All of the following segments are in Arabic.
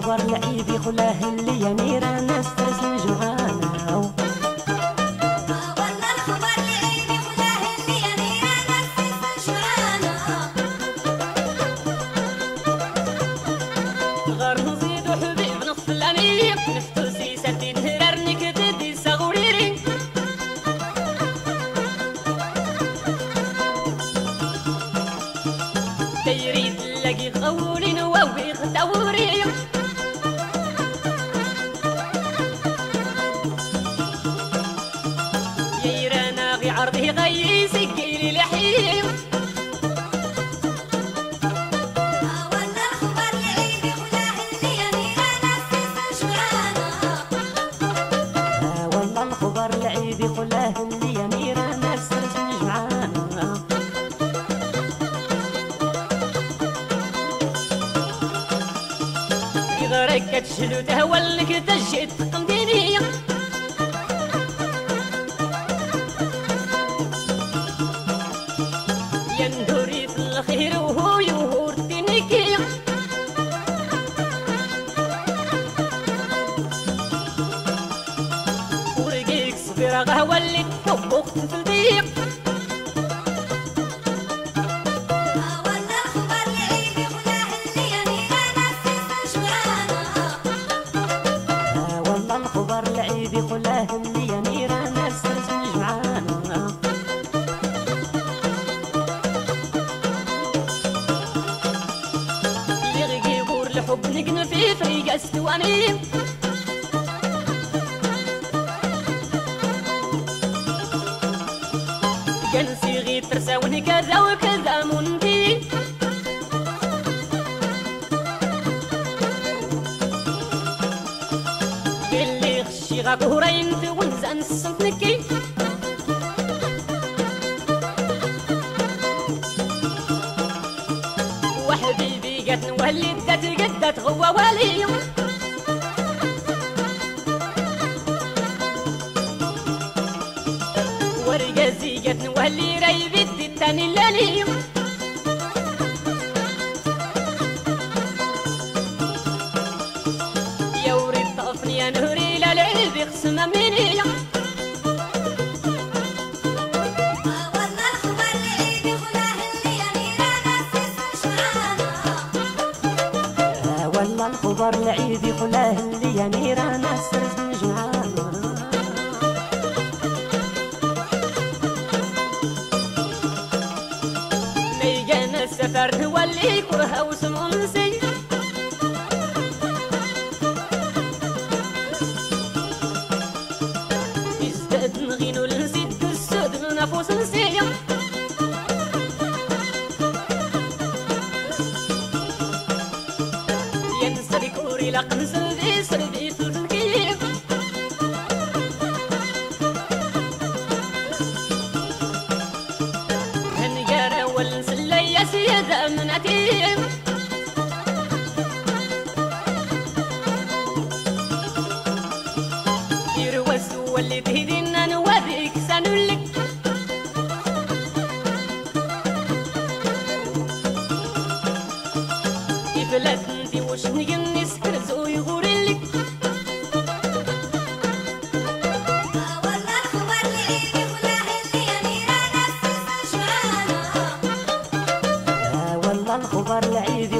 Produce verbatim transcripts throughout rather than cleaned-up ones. نظر لأيدي خلاه اللي يا نيران استرس الجوعانة شلو تهولك تجيت تقمديني يا ندوري في الخير وهو يهور تنكي ورقيك صبيرة قهوة اللي تفوق تنفلديك والله الخبر العيد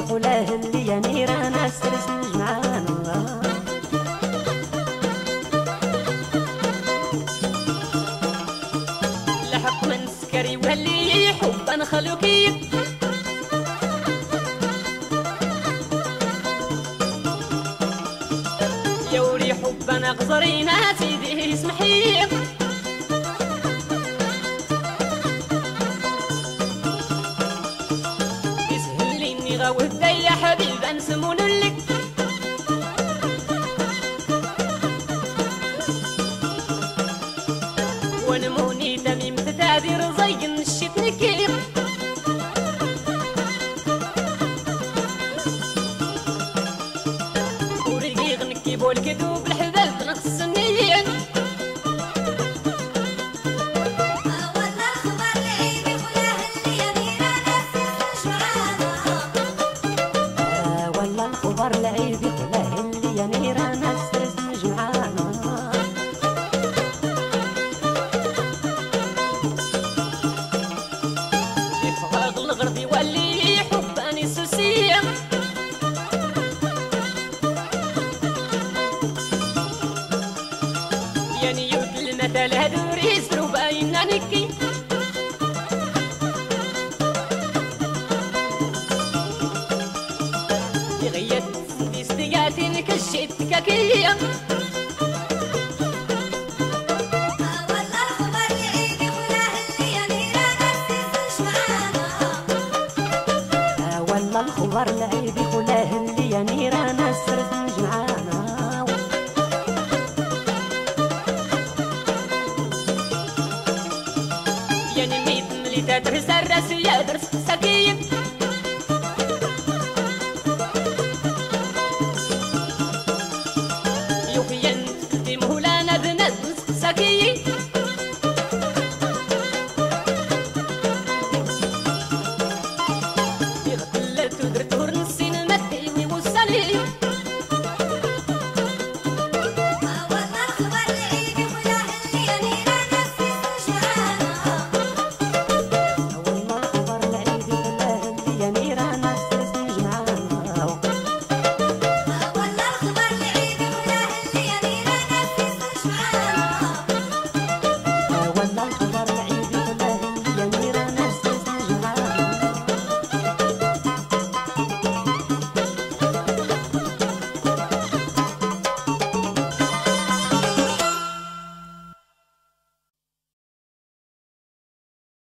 Thank you. يا نميت ملي تدرس الراسي يدرس سكين